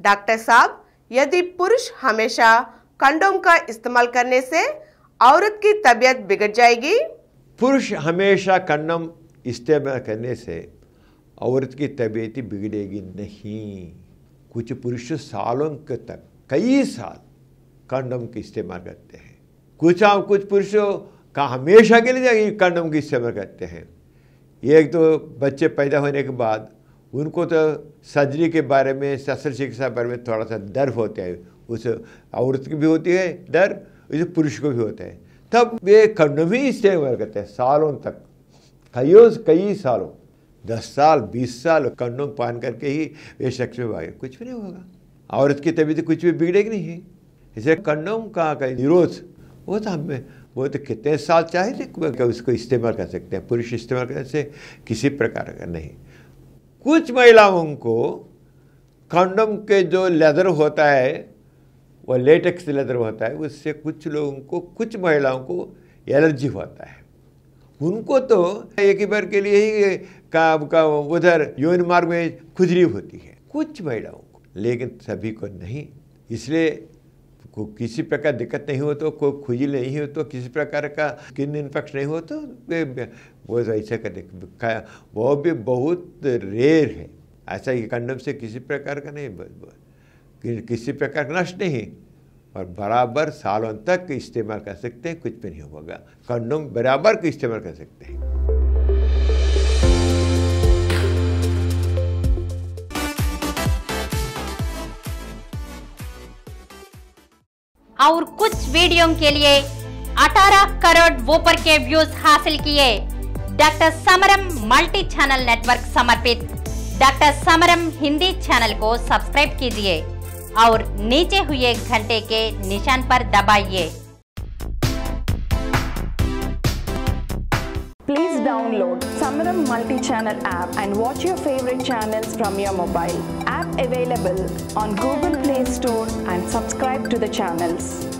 Doctor साहब, यदि पुरुष हमेशा कंडोम का इस्तेमाल करने से औरत की तबीयत बिगड़ जाएगी? पुरुष हमेशा कंडोम इस्तेमाल करने से औरत की तबीयत बिगड़ेगी नहीं। कुछ पुरुष सालों के तक कई साल कंडोम के इस्तेमाल करते हैं। कुछ पुरुषों का हमेशा के लिए कंडोम की इस्तेमाल करते हैं। एक तो बच्चे पैदा होने के बाद उनको तो सर्जरी के बारे में, शस्त्र चिकित्सा के बारे में थोड़ा सा डर होता है। उस औरत की भी होती है डर, उसे पुरुष को भी होता है। तब वे कंडोम ही इस्तेमाल करते हैं सालों तक, कई सालों, 10 साल 20 साल कंडोम पहन करके ही वे सेक्स में भागे। कुछ भी नहीं होगा, औरत की तबीयत कुछ भी बिगड़ेगी नहीं। इसलिए कंडोम का निरोध वो तो हमें तो कितने साल चाहे उसको इस्तेमाल कर सकते हैं। पुरुष इस्तेमाल करने से किसी प्रकार का नहीं। कुछ महिलाओं को कंडोम के जो लेदर होता है, वो लेटेक्स लेदर होता है, उससे कुछ महिलाओं को एलर्जी होता है। उनको तो एक ही बार के लिए ही का उधर यौन मार्ग में खुजली होती है कुछ महिलाओं को, लेकिन सभी को नहीं। इसलिए किसी प्रकार दिक्कत नहीं हो तो, कोई खुजली नहीं हो तो, किसी प्रकार का स्किन इन्फेक्शन नहीं हो तो वो ऐसा कर, वो भी बहुत रेयर है। ऐसा कि कंडोम से किसी प्रकार का नहीं, किसी प्रकार का नष्ट नहीं, और बराबर सालों तक इस्तेमाल कर सकते हैं, कुछ भी नहीं होगा। कंडोम बराबर का इस्तेमाल कर सकते हैं। और कुछ वीडियो के लिए 18 करोड़ ऊपर के व्यूज हासिल किए। Doctor Samaram multi channel network समर्पित डॉक्टर समरम हिंदी चैनल को सब्सक्राइब कीजिए और नीचे हुए घंटे के निशान पर दबाइए। Please download Samaram Multi Channel app and watch your favorite channels from your mobile. App available on Google Play Store and subscribe to the channels.